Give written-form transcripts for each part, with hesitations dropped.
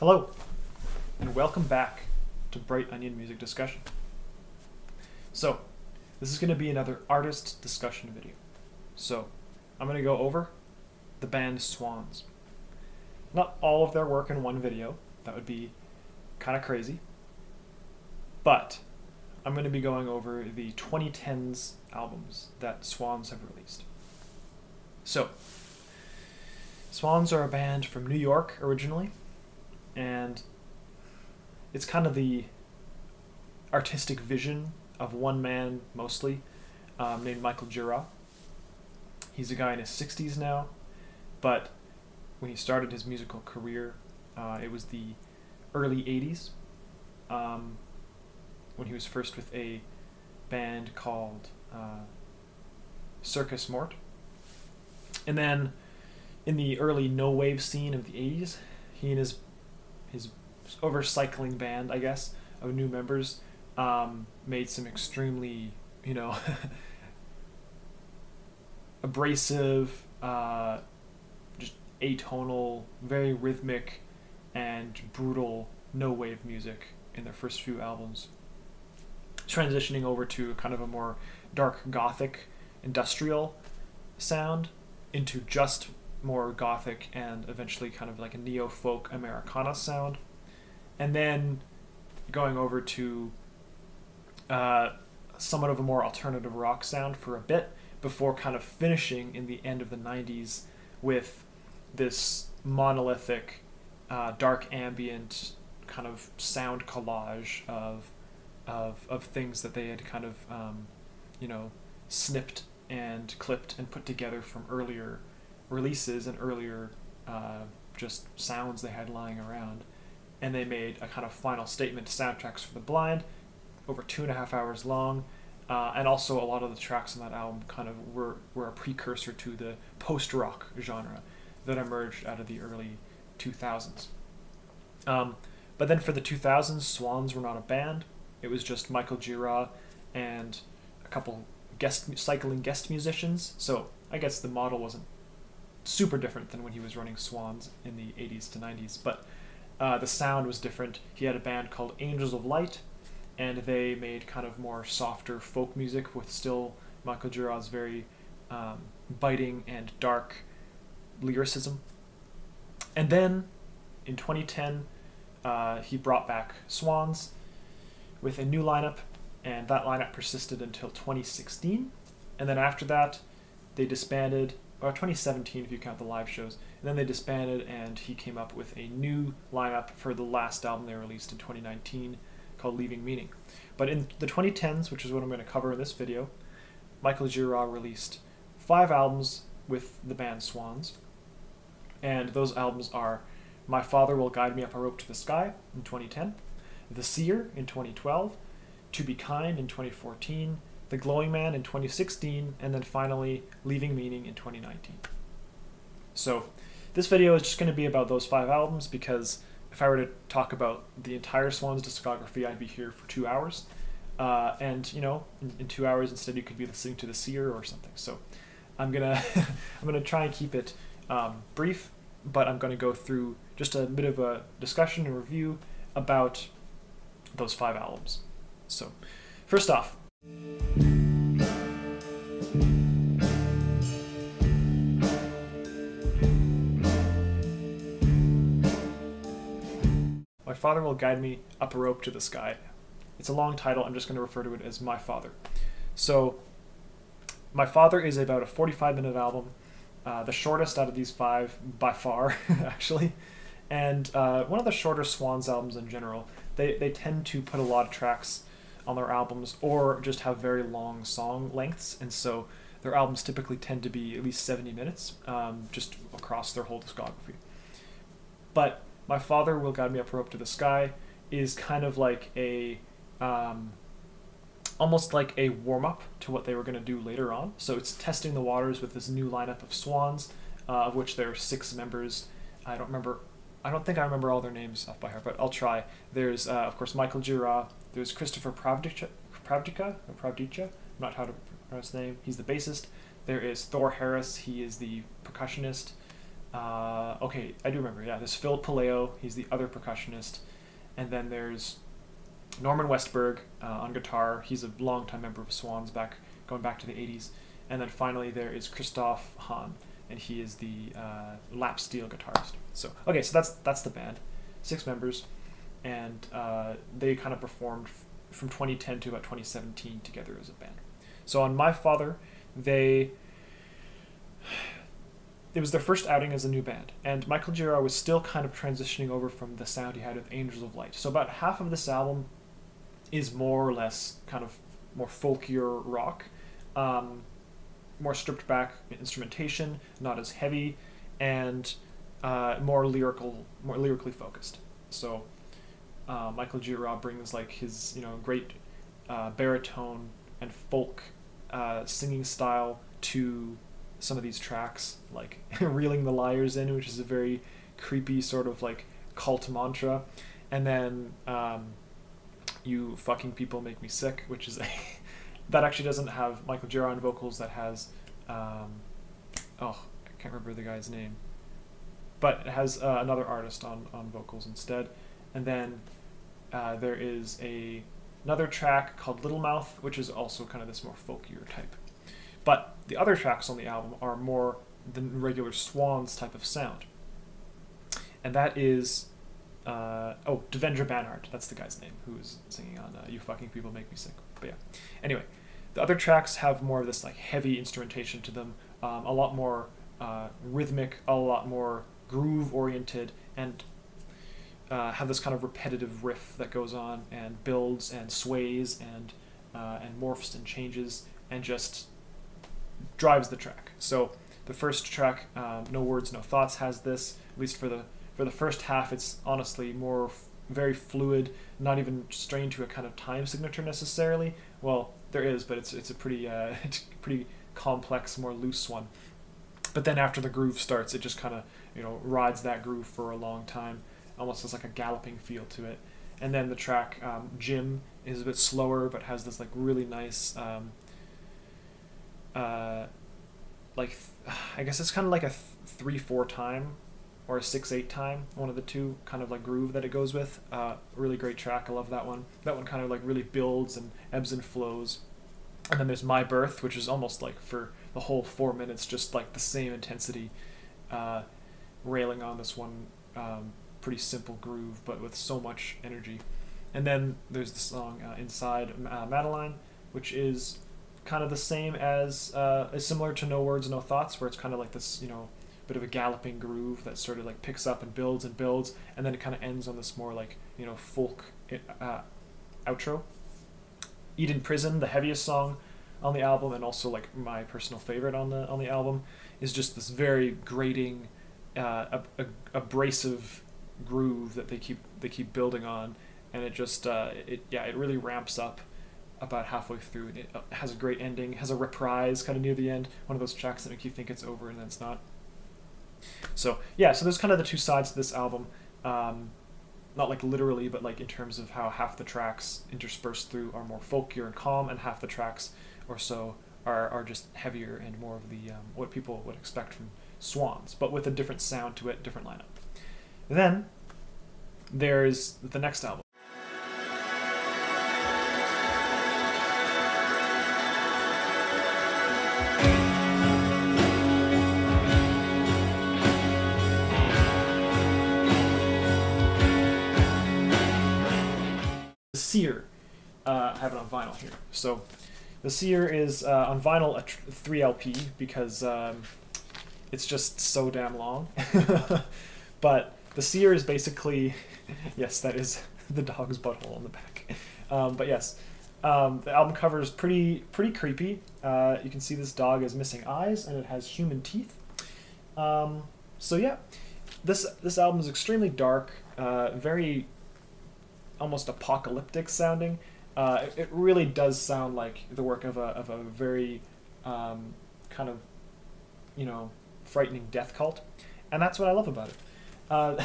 Hello, and welcome back to Bright Onion Music Discussion. So, this is going to be another artist discussion video. So, I'm going to go over the band Swans. Not all of their work in one video, that would be kind of crazy, but I'm going to be going over the 2010s albums that Swans have released. So, Swans are a band from New York originally, and it's kind of the artistic vision of one man, mostly, named Michael Gira. He's a guy in his 60s now, but when he started his musical career, it was the early 80s, when he was first with a band called Circus Mort. And then in the early no-wave scene of the 80s, he and his over-cycling band, I guess, of new members made some extremely, you know, abrasive, just atonal, very rhythmic and brutal no-wave music in their first few albums, transitioning over to kind of a more dark gothic industrial sound into just more gothic and eventually kind of like a neo-folk Americana sound, and then going over to somewhat of a more alternative rock sound for a bit before kind of finishing in the end of the 90s with this monolithic dark ambient kind of sound collage of things that they had kind of you know, snipped and clipped and put together from earlier releases and earlier just sounds they had lying around, and they made a kind of final statement to Soundtracks for the Blind, over 2.5 hours long, and also a lot of the tracks on that album kind of were a precursor to the post-rock genre that emerged out of the early 2000s. But then for the 2000s, Swans were not a band. It was just Michael Gira and a couple cycling guest musicians, so I guess the model wasn't super different than when he was running Swans in the 80s to 90s, but the sound was different. He had a band called Angels of Light, and they made kind of more softer folk music with still Michael Gira's very biting and dark lyricism. And then in 2010, he brought back Swans with a new lineup, and that lineup persisted until 2016. And then after that, they disbanded, or 2017 if you count the live shows, and then they disbanded, and he came up with a new lineup for the last album they released in 2019 called Leaving Meaning. But in the 2010s, which is what I'm going to cover in this video, Michael Gira released 5 albums with the band Swans, and those albums are My Father Will Guide Me Up a Rope to the Sky in 2010, The Seer in 2012, To Be Kind in 2014, The Glowing Man in 2016, and then finally Leaving Meaning in 2019. So this video is just going to be about those 5 albums, because if I were to talk about the entire Swans discography, I'd be here for 2 hours. And you know, in 2 hours instead you could be listening to The Seer or something. So I'm gonna I'm gonna try and keep it brief, but I'm gonna go through just a bit of a discussion and review about those 5 albums. So first off, My Father Will Guide Me Up a Rope to the Sky. It's a long title, I'm just going to refer to it as My Father. So My Father is about a 45-minute album, the shortest out of these 5 by far, actually, and one of the shorter Swans albums in general. They tend to put a lot of tracks on their albums or just have very long song lengths, and so their albums typically tend to be at least 70 minutes just across their whole discography. But My Father Will Guide Me Up a Rope to the Sky is kind of like a almost like a warm-up to what they were going to do later on. So it's testing the waters with this new lineup of Swans, of which there are 6 members. I don't think I remember all their names off by heart, but I'll try. There's, of course, Michael Gira. There's Christopher Pravdica, I'm not how to pronounce his name. He's the bassist. There is Thor Harris. He is the percussionist. Okay, I do remember, yeah, there's Phil Paleo, he's the other percussionist, and then there's Norman Westberg on guitar, he's a longtime member of Swans, going back to the 80s, and then finally there is Christoph Hahn, and he is the lap steel guitarist. So, okay, so that's the band, 6 members, and they kind of performed from 2010 to about 2017 together as a band. So on My Father, it was their first outing as a new band, and Michael Gira was still kind of transitioning over from the sound he had with Angels of Light. So about half of this album is more or less kind of more folkier rock, more stripped back instrumentation, not as heavy, and more lyrically focused. So Michael Gira brings like his great baritone and folk singing style to some of these tracks, like Reeling the Liars In, which is a very creepy sort of like cult mantra, and then You Fucking People Make Me Sick, which is that actually doesn't have Michael Gira on vocals, that has oh, I can't remember the guy's name, but it has another artist on vocals instead. And then there is another track called Little Mouth, which is also kind of this more folkier type. But the other tracks on the album are more the regular Swans type of sound. And that is, oh, Devendra Banhart, that's the guy's name, who is singing on You Fucking People Make Me Sick. But yeah, anyway, the other tracks have more of this like heavy instrumentation to them, a lot more rhythmic, a lot more groove-oriented, and have this kind of repetitive riff that goes on and builds and sways and morphs and changes and just drives the track. So the first track, No Words, No Thoughts, has this, at least for the first half. It's honestly more very fluid, not even strained to a kind of time signature necessarily. Well, there is, but it's a pretty pretty complex, more loose one. But then after the groove starts, it just kind of rides that groove for a long time, almost has like a galloping feel to it. And then the track Jim is a bit slower, but has this like really nice like I guess it's kind of like a 3/4 time or a 6/8 time, one of the two, kind of like groove that it goes with. Really great track, I love that one. That one kind of like really builds and ebbs and flows. And then there's My Birth, which is almost like for the whole 4 minutes just like the same intensity, railing on this one pretty simple groove but with so much energy. And then there's the song Inside Madeline, which is kind of the same as similar to No Words, No Thoughts, where it's kind of like this, bit of a galloping groove that sort of like picks up and builds, and then it kind of ends on this more like, folk outro. Eat in Prison, the heaviest song on the album, and also like my personal favorite on the album, is just this very grating, abrasive groove that they keep building on, and it just it really ramps up about halfway through, and it has a great ending, has a reprise kind of near the end, one of those tracks that make you think it's over and then it's not. So yeah, so there's kind of the two sides to this album, not like literally, but like in terms of how half the tracks interspersed through are more folkier and calm, and half the tracks or so are just heavier and more of the what people would expect from Swans, but with a different sound to it, different lineup. Then there's the next album. The Seer, I have it on vinyl here. So The Seer is on vinyl a 3LP because it's just so damn long. But The Seer is basically, yes, that is the dog's butthole on the back. But yes, the album cover is pretty creepy. You can see this dog is missing eyes and it has human teeth. So yeah, this album is extremely dark, very almost apocalyptic sounding. It really does sound like the work of a very kind of frightening death cult, and that's what I love about it.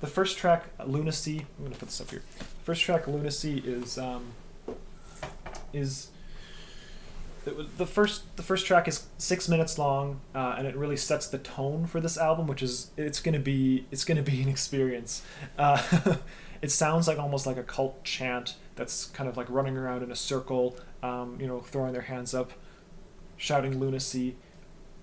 The first track, Lunacy, I'm gonna put this up here. The first track, Lunacy, is The first track is 6 minutes long, and it really sets the tone for this album, which is it's gonna be an experience. It sounds like almost like a cult chant that's kind of like running around in a circle, you know, throwing their hands up, shouting lunacy,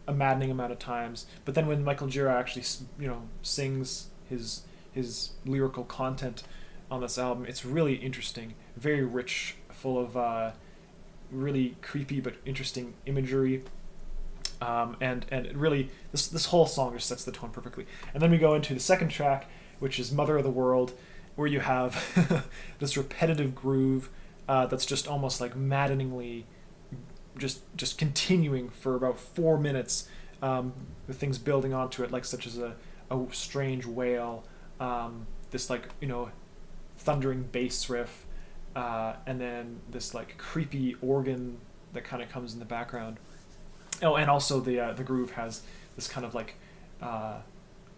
a maddening amount of times. But then when Michael Gira actually, you know, sings his lyrical content on this album, it's really interesting, very rich, full of really creepy but interesting imagery, and really this whole song just sets the tone perfectly. And then we go into the second track, which is Mother of the World, where you have this repetitive groove that's just almost like maddeningly just continuing for about 4 minutes, with things building onto it, like such as a strange wail, this like, you know, thundering bass riff, and then this like creepy organ that kind of comes in the background. Oh, and also the groove has this kind of like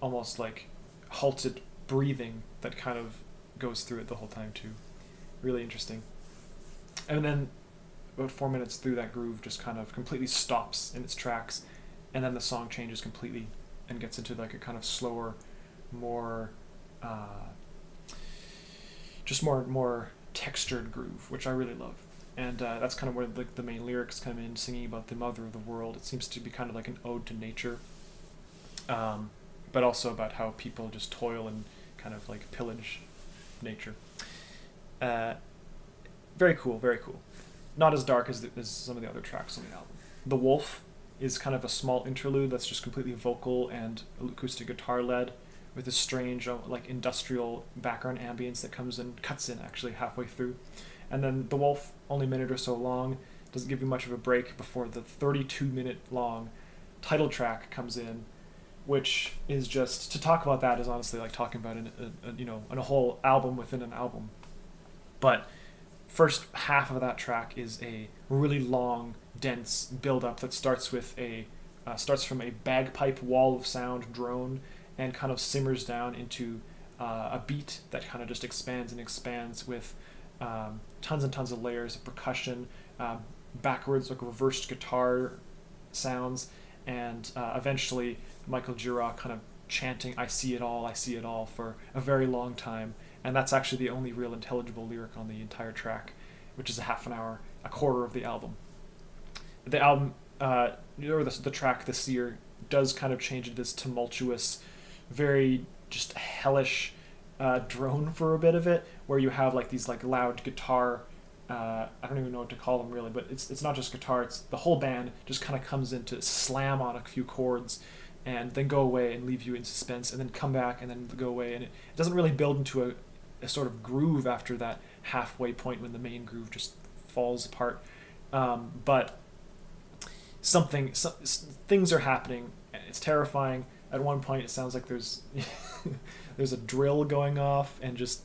almost like halted breathing that kind of goes through it the whole time too. Really interesting. And then about 4 minutes through, that groove just kind of completely stops in its tracks, and then the song changes completely and gets into like a kind of slower, more just more textured groove, which I really love. And that's kind of where the main lyrics come in, singing about the mother of the world. It seems to be kind of like an ode to nature, but also about how people just toil and kind of like pillage nature. Very cool, very cool. Not as dark as some of the other tracks on the album. The Wolf is kind of a small interlude that's just completely vocal and acoustic guitar led, with this strange like industrial background ambience that comes and cuts in actually halfway through. And then The Wolf, only a minute or so long, doesn't give you much of a break before the 32-minute long title track comes in, which is just, to talk about that is honestly like talking about a whole album within an album. But first half of that track is a really long, dense build-up that starts with starts from a bagpipe wall of sound drone, and kind of simmers down into a beat that kind of just expands and expands with tons and tons of layers of percussion, backwards like reversed guitar sounds, and eventually Michael Gira kind of chanting I see it all" for a very long time. And that's actually the only real intelligible lyric on the entire track, which is a half an hour, a quarter of the album. The album, or the track "The Seer" does kind of change into this tumultuous, very just hellish drone for a bit of it, where you have like these like loud guitar, I don't even know what to call them really, but it's not just guitar, it's the whole band just kind of comes in to slam on a few chords and then go away and leave you in suspense, and then come back and then go away, and it doesn't really build into a sort of groove after that halfway point when the main groove just falls apart. But things are happening. It's terrifying. At one point it sounds like there's there's a drill going off, and just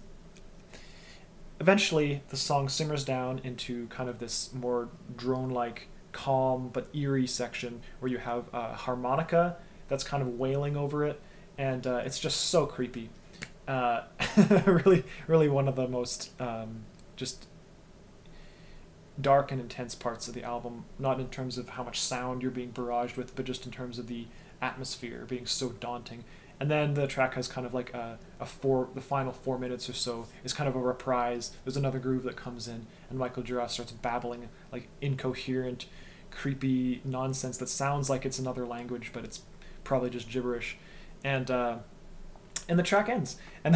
eventually the song simmers down into kind of this more drone-like, calm but eerie section where you have a harmonica that's kind of wailing over it, and it's just so creepy. Really one of the most just dark and intense parts of the album, not in terms of how much sound you're being barraged with, but just in terms of the atmosphere being so daunting. And then the track has kind of like the final 4 minutes or so is kind of a reprise. There's another groove that comes in, and Michael Gira starts babbling like incoherent, creepy nonsense that sounds like it's another language, but it's probably just gibberish. And the track ends, and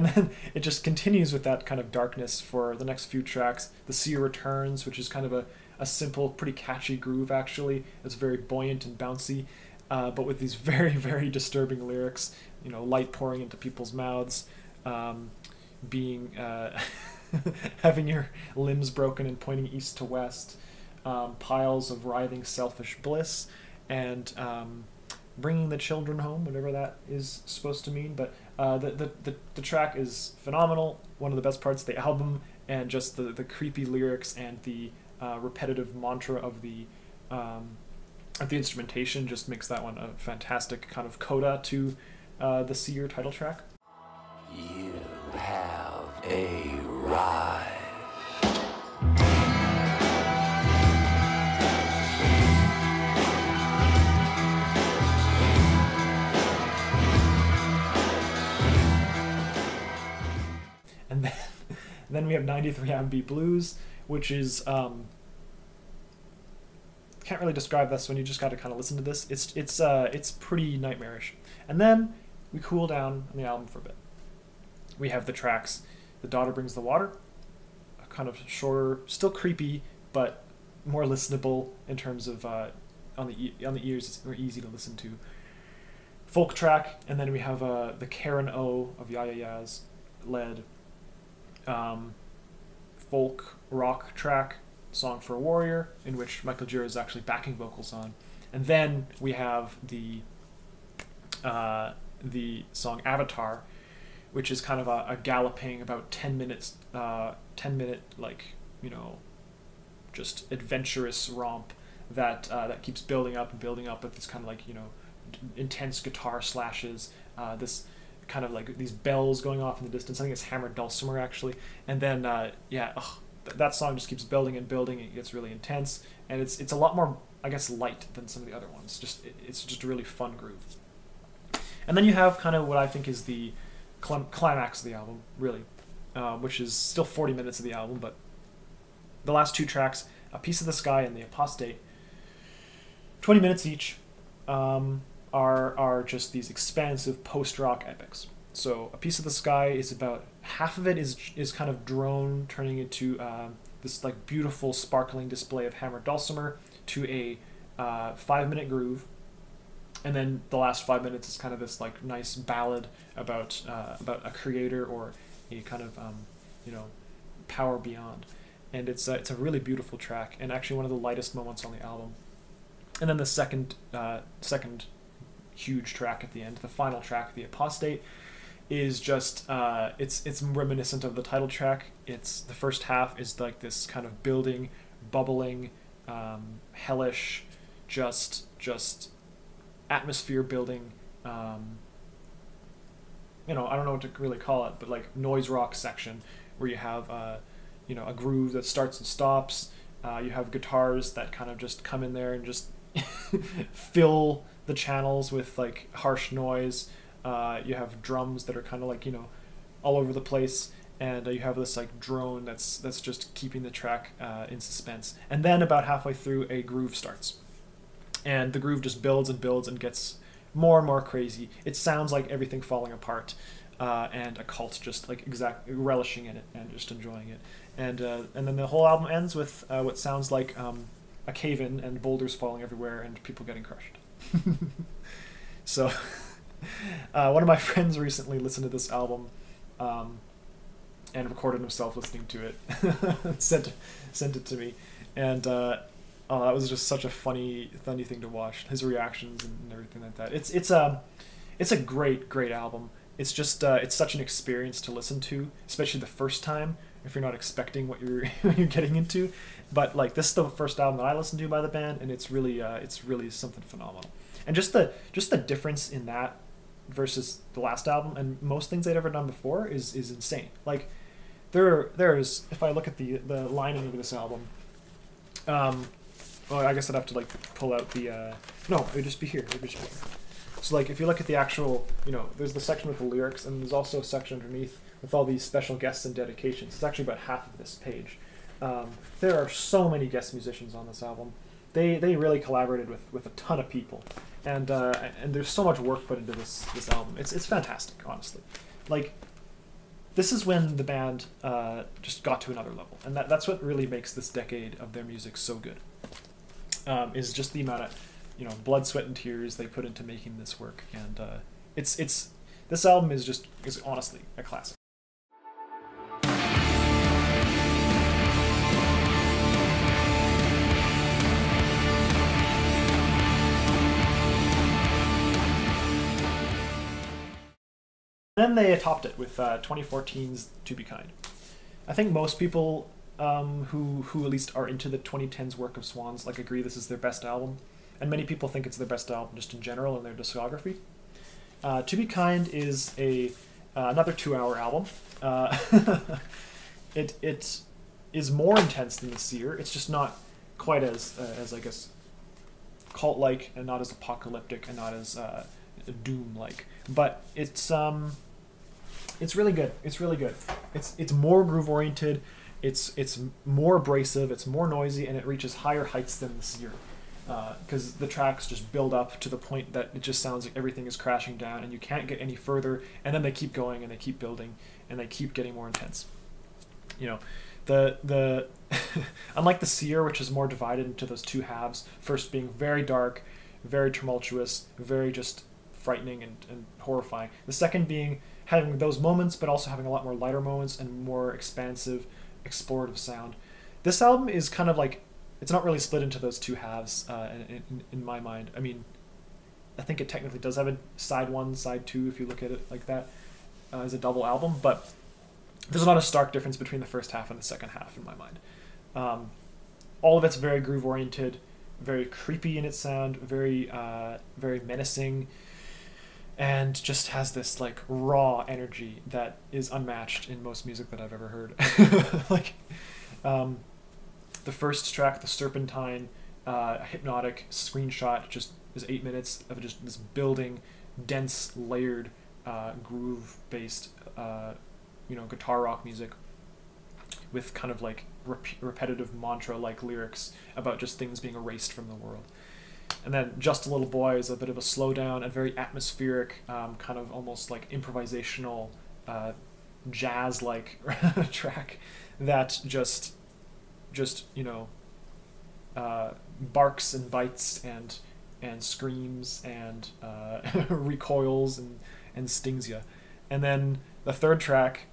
then it just continues with that kind of darkness for the next few tracks. The Seer returns, which is kind of a simple, pretty catchy groove actually. It's very buoyant and bouncy, but with these very, very disturbing lyrics. You know, light pouring into people's mouths, having your limbs broken and pointing east to west, piles of writhing selfish bliss, and bringing the children home, whatever that is supposed to mean. But the track is phenomenal, one of the best parts of the album, and just the creepy lyrics and the repetitive mantra of the instrumentation just makes that one a fantastic kind of coda to the Seer title track. You have arrived. And then we have 93 R&B Blues, which is can't really describe this one. You just got to kind of listen to this. It's pretty nightmarish. And then we cool down on the album for a bit. We have the tracks "The Daughter Brings the Water," a kind of shorter, still creepy, but more listenable in terms of on the ears. It's more easy to listen to. Folk track, and then we have the Karen O of Yaya Yahs led folk rock track, "Song for a Warrior," in which Michael Gira is actually backing vocals on. And then we have the song "Avatar," which is kind of a galloping, about 10 minute, like, you know, just adventurous romp that that keeps building up with this kind of, like, you know, intense guitar slashes, this kind of like these bells going off in the distance. I think it's hammered dulcimer actually. And then yeah, that song just keeps building and building. It gets really intense, and it's a lot more, I guess, light than some of the other ones. Just it's just a really fun groove. And then you have kind of what I think is the climax of the album, really, which is still 40 minutes of the album, but the last two tracks, "A Piece of the Sky" and "The Apostate," 20 minutes each, are just these expansive post-rock epics. So "A Piece of the Sky" is about half of it is kind of drone turning into this like beautiful sparkling display of hammered dulcimer to a 5-minute groove, and then the last 5 minutes is kind of this like nice ballad about a creator or a kind of you know, power beyond, and it's a really beautiful track and actually one of the lightest moments on the album. And then the second huge track at the end, the final track, "The Apostate," is just it's reminiscent of the title track. It's the first half is like this kind of building, bubbling, hellish, just atmosphere building. You know, I don't know what to really call it, but like noise rock section where you have you know, a groove that starts and stops. You have guitars that kind of just come in there and just fill the channels with like harsh noise. You have drums that are kind of like, you know, all over the place, and you have this like drone that's just keeping the track in suspense. And then about halfway through, a groove starts, and the groove just builds and builds and gets more and more crazy. It sounds like everything falling apart, and a cult just like relishing in it and just enjoying it. And then the whole album ends with what sounds like a cave-in and boulders falling everywhere and people getting crushed. So one of my friends recently listened to this album and recorded himself listening to it. Sent it to me, and oh, that was just such a funny thing to watch, his reactions and everything like that. It's a great album. It's just it's such an experience to listen to, especially the first time, if you're not expecting what you're getting into. But like, this is the first album that I listened to by the band, and it's really something phenomenal. And just the difference in that versus the last album and most things they'd ever done before is insane. Like there is, if I look at the lining of this album, well, I guess I'd have to like pull out the no, it would just be here. It would just be here. So like, if you look at the actual, you know, there's the section with the lyrics, and there's also a section underneath with all these special guests and dedications. It's actually about half of this page. There are so many guest musicians on this album. They really collaborated with a ton of people, and there's so much work put into this album. It's fantastic, honestly. Like, this is when the band just got to another level, and that's what really makes this decade of their music so good. Is just the amount of, you know, blood, sweat, and tears they put into making this work, and this album is honestly a classic. Then they topped it with 2014's "To Be Kind." I think most people who at least are into the 2010s work of Swans like agree this is their best album, and many people think it's their best album just in general in their discography. "To Be Kind" is another 2-hour album. It is more intense than "The Seer." It's just not quite as I guess cult-like, and not as apocalyptic, and not as doom-like. But It's really good. It's really good. It's more groove oriented. It's more abrasive. It's more noisy, and it reaches higher heights than The Seer, because the tracks just build up to the point that it just sounds like everything is crashing down, and you can't get any further. And then they keep going, and they keep building, and they keep getting more intense. You know, the unlike The Seer, which is more divided into those two halves, first being very dark, very tumultuous, very just frightening and horrifying. The second being having those moments, but also having a lot more lighter moments and more expansive, explorative sound. This album is kind of like, it's not really split into those two halves in my mind. I mean, I think it technically does have a side one, side two, if you look at it like that, as a double album, but there's not a stark difference between the first half and the second half in my mind. All of it's very groove-oriented, very creepy in its sound, very, very menacing, and just has this like raw energy that is unmatched in most music that I've ever heard. Like the first track, the Serpentine, hypnotic screenshot, just is 8 minutes of just this building, dense, layered, groove-based, you know, guitar rock music with kind of like repetitive mantra-like lyrics about just things being erased from the world. And then Just a Little Boy is a bit of a slowdown and very atmospheric, kind of almost like improvisational, jazz-like track that just you know, barks and bites and screams and recoils and stings you. And then the third track,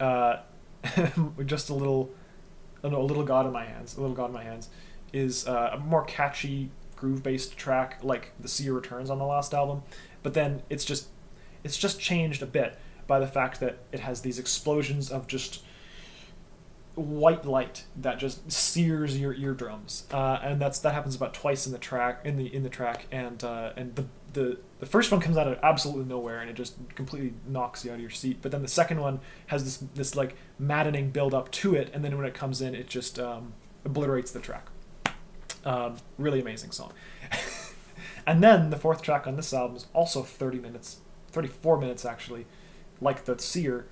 Just a Little, no, A Little God in My Hands, A Little God in My Hands, is a more catchy, groove-based track like The Seer returns on the last album, but then it's just changed a bit by the fact that it has these explosions of just white light that just sears your eardrums, and that happens about twice in the track, and the first one comes out of absolutely nowhere and it just completely knocks you out of your seat, but then the second one has this like maddening build up to it, and then when it comes in it just obliterates the track. Really amazing song. And then the fourth track on this album is also 30 minutes, 34 minutes actually, like The Seer,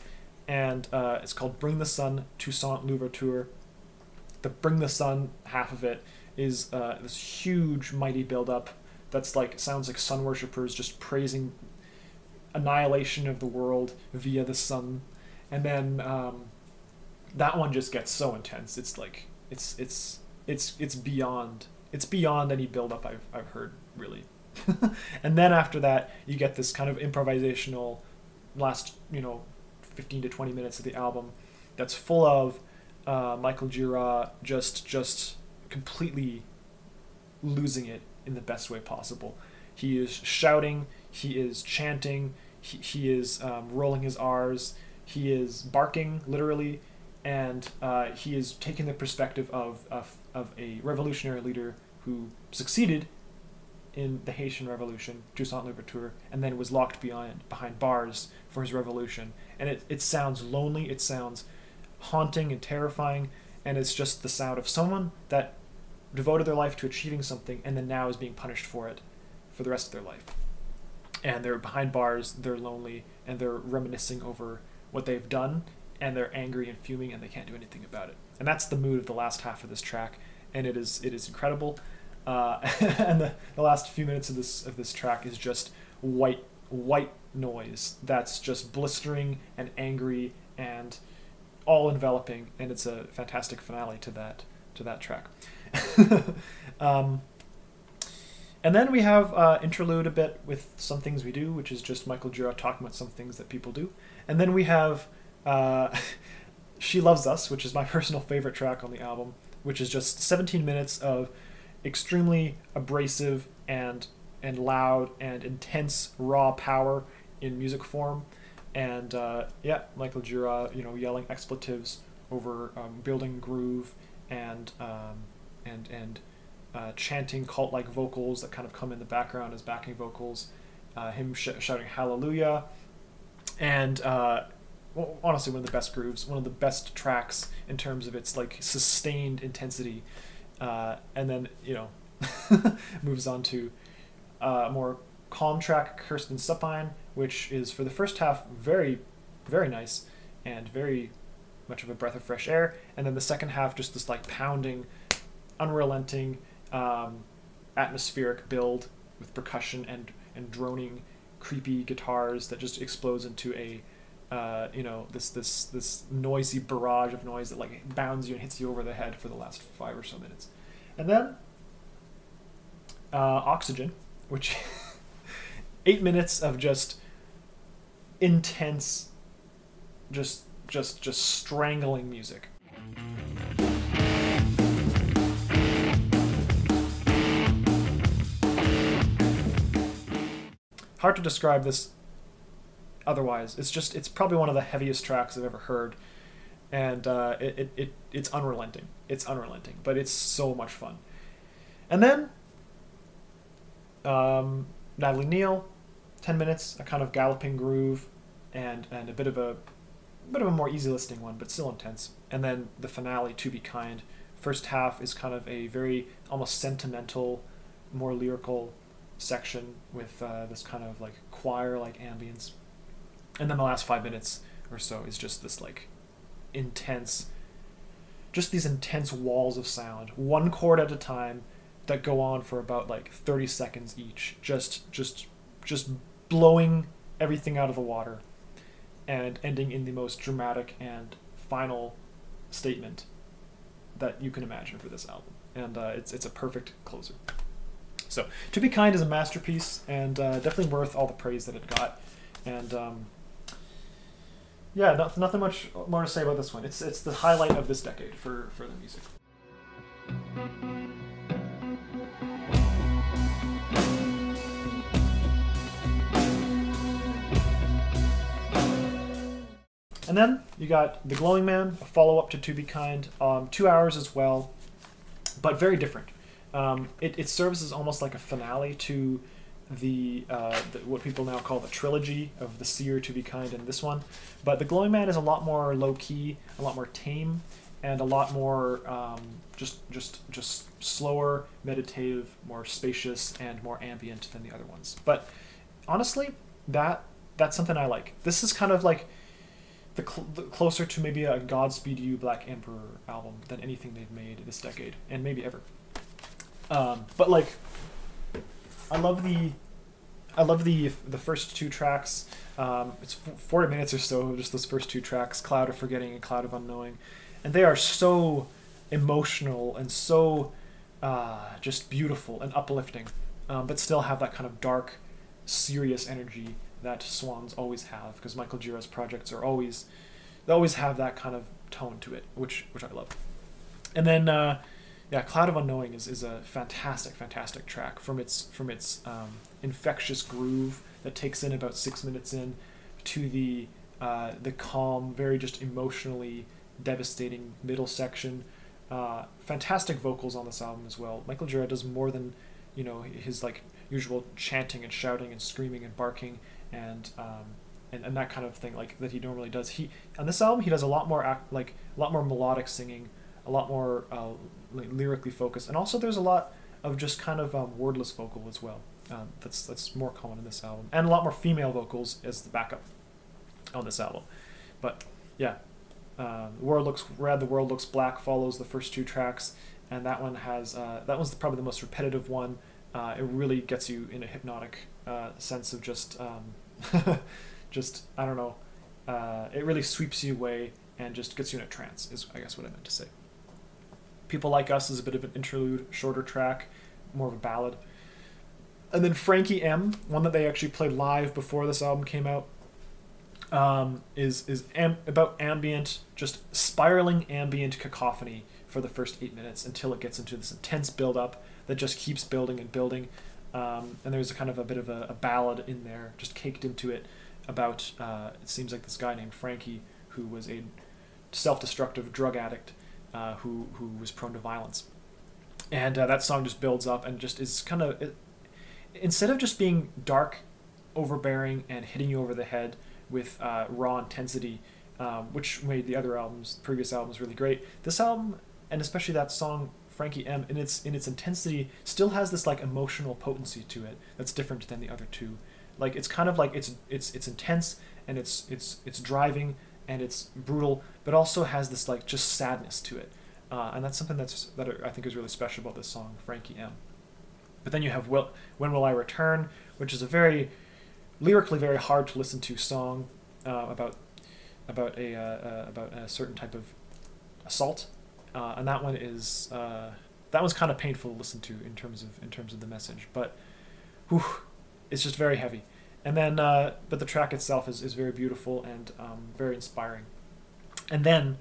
and it's called Bring the Sun, Toussaint Louverture. The Bring the Sun half of it is this huge, mighty build-up that's like, sounds like sun worshippers just praising annihilation of the world via the sun, and then that one just gets so intense. It's like, it's beyond any build-up I've heard, really. And then after that you get this kind of improvisational last, you know, 15 to 20 minutes of the album that's full of Michael Gira just completely losing it in the best way possible. He is shouting, he is chanting, he is rolling his R's, he is barking literally, and he is taking the perspective of a revolutionary leader who succeeded in the Haitian Revolution, Toussaint Louverture, and then was locked behind bars for his revolution. And it sounds lonely, it sounds haunting and terrifying, and it's just the sound of someone that devoted their life to achieving something and then now is being punished for it for the rest of their life. And they're behind bars, they're lonely, and they're reminiscing over what they've done, and they're angry and fuming, and they can't do anything about it. And that's the mood of the last half of this track, and it is incredible. And the last few minutes of this track is just white noise that's just blistering and angry and all enveloping, and it's a fantastic finale to that track. And then we have interlude a bit with Some Things We Do, which is just Michael Gira talking about some things that people do, and then we have She Loves Us, which is my personal favorite track on the album, which is just 17 minutes of extremely abrasive and loud and intense raw power in music form, and yeah, Michael Gira, you know, yelling expletives over building groove and chanting cult-like vocals that kind of come in the background as backing vocals, him shouting hallelujah, and well, honestly, one of the best grooves, one of the best tracks in terms of its like sustained intensity, and then, you know, moves on to more Calm track Kirsten Supine, which is for the first half very nice and very much of a breath of fresh air, and then the second half just this like pounding, unrelenting atmospheric build with percussion and droning creepy guitars that just explodes into a you know, this noisy barrage of noise that like bounds you and hits you over the head for the last 5 or so minutes. And then Oxygen, which 8 minutes of just intense, just strangling music. Hard to describe this otherwise. It's just, it's probably one of the heaviest tracks I've ever heard, and it's unrelenting. It's unrelenting, but it's so much fun. And then Natalie Neal, 10 minutes, a kind of galloping groove, and a bit of a more easy listening one, but still intense. And then the finale, To Be Kind. First half is kind of a very almost sentimental, more lyrical section with this kind of like choir-like ambience. And then the last 5 minutes or so is just this like intense, just these intense walls of sound, one chord at a time, that go on for about like 30 seconds each, just blowing everything out of the water and ending in the most dramatic and final statement that you can imagine for this album. And it's a perfect closer. So To Be Kind is a masterpiece, and definitely worth all the praise that it got. And yeah, nothing much more to say about this one. It's the highlight of this decade for the music. And then you got The Glowing Man, a follow-up to To Be Kind, 2 hours as well, but very different. It serves as almost like a finale to the what people now call the trilogy of The Seer, To Be Kind, and this one. But The Glowing Man is a lot more low-key, a lot more tame, and a lot more just slower, meditative, more spacious, and more ambient than the other ones. But honestly, that's something I like. This is kind of like closer to maybe a Godspeed You Black Emperor album than anything they've made this decade, and maybe ever. But like, I love the first two tracks. It's 40 minutes or so of just those first two tracks, Cloud of Forgetting and Cloud of Unknowing, and they are so emotional and so just beautiful and uplifting, but still have that kind of dark, serious energy that Swans always have, because Michael Gira's projects are always, they always have that kind of tone to it, which I love. And then yeah, Cloud of Unknowing is a fantastic track from its infectious groove that takes in about 6 minutes in to the calm, very just emotionally devastating middle section. Fantastic vocals on this album as well. Michael Gira does more than, you know, his like usual chanting and shouting and screaming and barking and that kind of thing, like that he normally does. He on this album he does a lot more a lot more melodic singing, a lot more lyrically focused, and also there's a lot of just kind of wordless vocal as well. That's more common in this album, and a lot more female vocals as the backup on this album. But yeah, The World Looks Red, The World Looks Black follows the first two tracks, and that one has that one's probably the most repetitive one. It really gets you in a hypnotic sense of just, I don't know, it really sweeps you away and just gets you in a trance, is I guess what I meant to say. People Like Us is a bit of an interlude, shorter track, more of a ballad. And then Frankie M, one that they actually played live before this album came out, is about ambient, just spiraling ambient cacophony for the first 8 minutes until it gets into this intense build-up that just keeps building and building, and there's a kind of a bit of a ballad in there, just caked into it, about it seems like this guy named Frankie, who was a self-destructive drug addict who was prone to violence, and that song just builds up and just is kind of instead of just being dark, overbearing, and hitting you over the head with raw intensity, which made the other albums, previous albums, really great. This album, and especially that song Frankie M, in its intensity, still has this like emotional potency to it that's different than the other two. Like it's kind of like it's intense and it's driving and it's brutal, but also has this like just sadness to it, and that's something that I think is really special about this song, Frankie M. But then you have When Will I Return, which is a very lyrically very hard to listen to song about a certain type of assault, and that one is that one's kind of painful to listen to in terms of the message, but whew, it's just very heavy. And then but the track itself is very beautiful and very inspiring. And then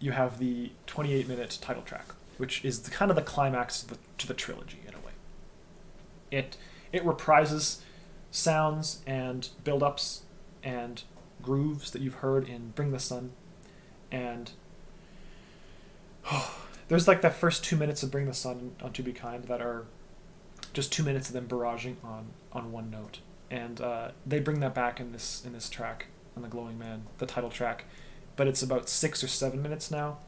you have the 28-minute title track, which is kind of the climax to the trilogy in a way. It reprises sounds and build-ups and grooves that you've heard in Bring the Sun, and there's like the first 2 minutes of Bring the Sun on To Be Kind that are just 2 minutes of them barraging on one note, and they bring that back in this track on The Glowing Man, the title track, but it's about 6 or 7 minutes now,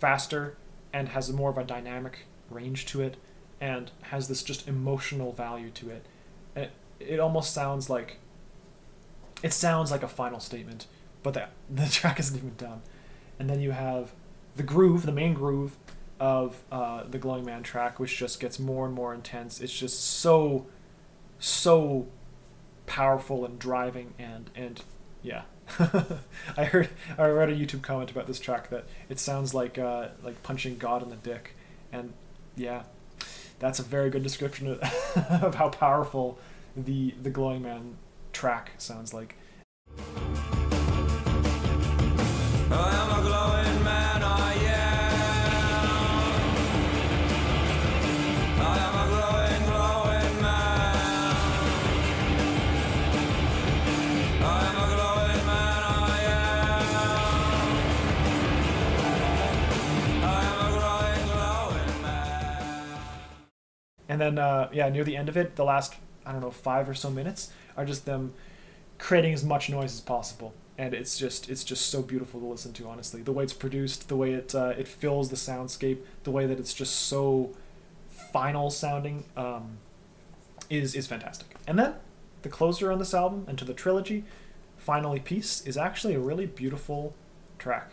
faster, and has more of a dynamic range to it, and has this just emotional value to it. It almost sounds like a final statement, but the track isn't even done. And then you have the groove, the main groove of the Glowing Man track, which just gets more and more intense. It's just so powerful and driving, and yeah. I read a YouTube comment about this track that it sounds like punching God in the dick, and yeah, that's a very good description of how powerful the Glowing Man track sounds like. I am a glowing man, I am. I am a glowing man. I am a glowing man, I am. I am a glowing man. And then, yeah, near the end of it, the last, I don't know, 5 or so minutes are just them creating as much noise as possible, and it's just so beautiful to listen to. Honestly, the way it's produced, the way it fills the soundscape, the way that it's just so final sounding is fantastic. And then the closer on this album and to the trilogy, Finally Peace, is actually a really beautiful track.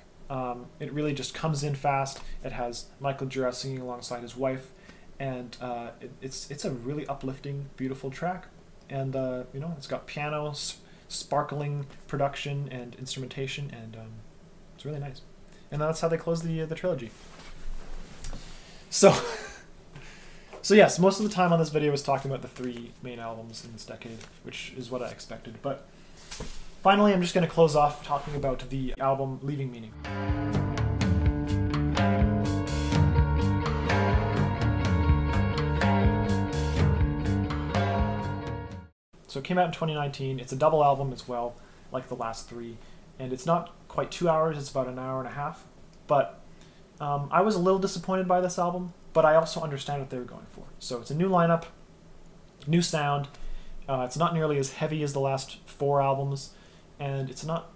It really just comes in fast. It has Michael Gira singing alongside his wife, and it's a really uplifting, beautiful track. And you know, it's got piano, sparkling production and instrumentation, and it's really nice. And that's how they close the trilogy. So yes, most of the time on this video was talking about the three main albums in this decade, which is what I expected. But finally, I'm just going to close off talking about the album Leaving Meaning. So it came out in 2019. It's a double album as well, like the last three, and it's not quite 2 hours, it's about 1.5 hours, but I was a little disappointed by this album, but I also understand what they were going for. So it's a new lineup, new sound, it's not nearly as heavy as the last 4 albums, and it's not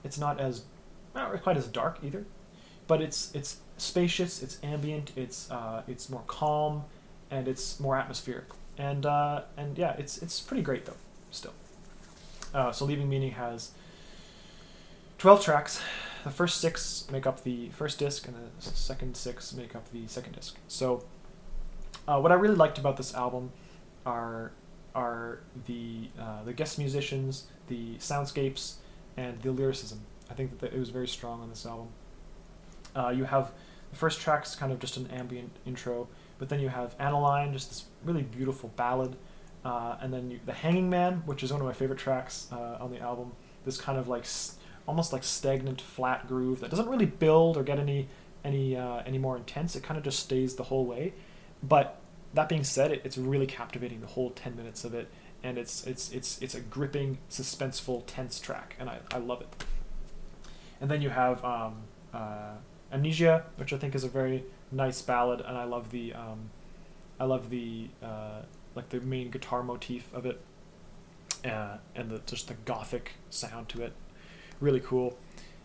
quite as dark either, but it's spacious, it's ambient, it's more calm, and it's more atmospheric, and yeah, it's pretty great though. Still. So Leaving Meaning has 12 tracks. The first 6 make up the first disc, and the second 6 make up the second disc. So what I really liked about this album are the guest musicians, the soundscapes, and the lyricism. I think that it was very strong on this album. You have the first track's kind of just an ambient intro, but then you have Aniline, just this really beautiful ballad. And then The Hanging Man, which is one of my favorite tracks on the album. This kind of like almost like stagnant, flat groove that doesn't really build or get any more intense. It kind of just stays the whole way. But that being said, it's really captivating, the whole 10 minutes of it, and it's a gripping, suspenseful, tense track, and I love it. And then you have Amnesia, which I think is a very nice ballad, and I love the like the main guitar motif of it, and just the gothic sound to it, really cool.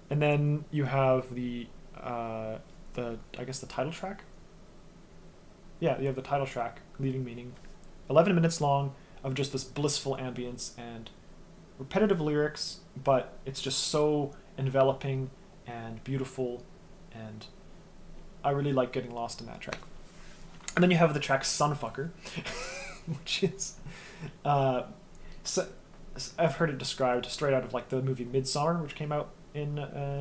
And then you have the I guess the title track, yeah, you have the title track, Leaving Meaning, 11 minutes long of just this blissful ambience and repetitive lyrics, but it's just so enveloping and beautiful, and I really like getting lost in that track. And then you have the track Sunfucker, which is so I've heard it described straight out of like the movie Midsommar, which came out in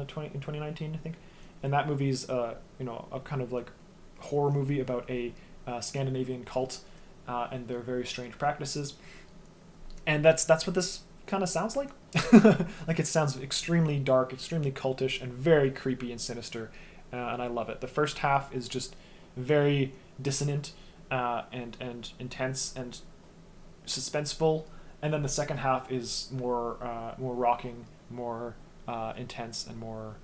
2019, I think. And that movie's you know, a kind of like horror movie about a Scandinavian cult and their very strange practices. And that's what this kind of sounds like. Like, it sounds extremely dark, extremely cultish, and very creepy and sinister, and I love it. The first half is just very dissonant and intense and suspenseful, and then the second half is more more rocking, more intense, and more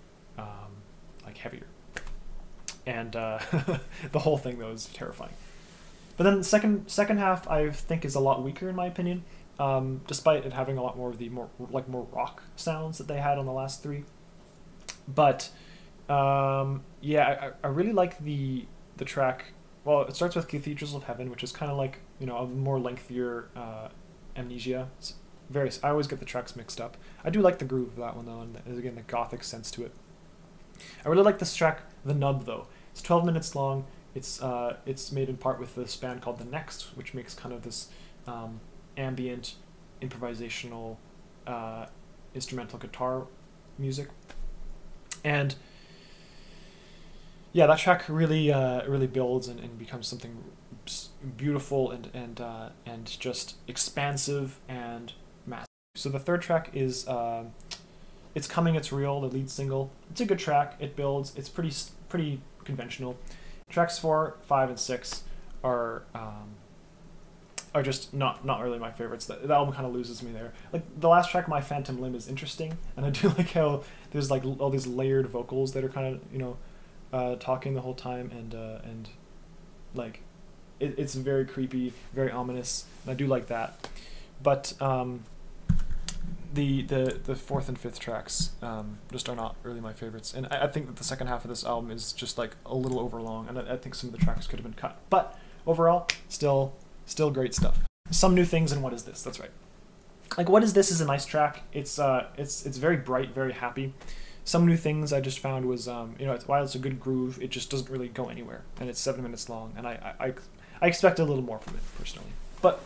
like heavier. And the whole thing though is terrifying. But then the second half I think is a lot weaker in my opinion, despite it having a lot more of the more rock sounds that they had on the last three. But yeah, I really like the track. Well, it starts with Cathedrals of Heaven, which is kind of like, you know, a more lengthier Amnesia. It's various. I always get the tracks mixed up. I do like the groove of that one though, and again the gothic sense to it. I really like this track, The Nub, though. It's 12 minutes long. It's made in part with this band called The Next, which makes kind of this ambient, improvisational, instrumental guitar music. And yeah, that track really really builds and becomes something beautiful and just expansive and massive. So the third track is It's Coming, It's Real, the lead single. It's a good track. It builds. It's pretty conventional. Tracks 4, 5, and 6 are just not really my favorites. The album kind of loses me there. Like, the last track, My Phantom Limb, is interesting, and I do like how there's like all these layered vocals that are kind of, you know, talking the whole time, and like it's very creepy, very ominous, and I do like that. But the fourth and fifth tracks just are not really my favorites, and I think that the second half of this album is just like a little overlong, and I think some of the tracks could have been cut, but overall still great stuff. Some new things in What Is This. That's right. Like, What Is This is a nice track. It's very bright, very happy. Some new things I just found was, you know, while it's a good groove, it just doesn't really go anywhere, and it's 7 minutes long, and I expect a little more from it personally, but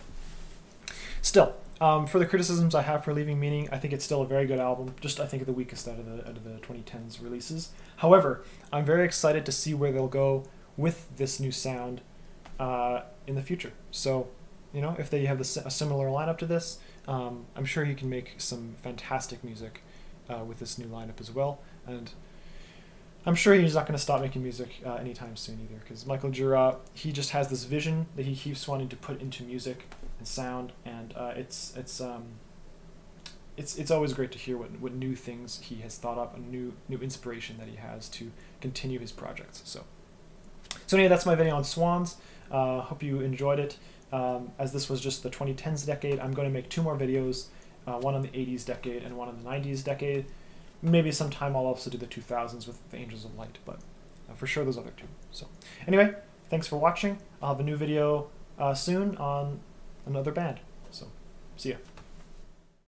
still. For the criticisms I have for Leaving Meaning, I think it's still a very good album. Just, I think, the weakest out of the 2010s releases. However, I'm very excited to see where they'll go with this new sound in the future. So, you know, if they have a similar lineup to this, I'm sure he can make some fantastic music with this new lineup as well. And I'm sure he's not going to stop making music anytime soon either, because Michael Gira, he just has this vision that he keeps wanting to put into music and sound, and it's always great to hear what new things he has thought up and new inspiration that he has to continue his projects. So anyway, that's my video on Swans. Hope you enjoyed it. As this was just the 2010s decade, I'm going to make two more videos, one on the 80s decade and one on the 90s decade. Maybe sometime I'll also do the 2000s with the Angels of Light, but for sure those other two. So anyway, thanks for watching. I'll have a new video soon on another band. So see ya.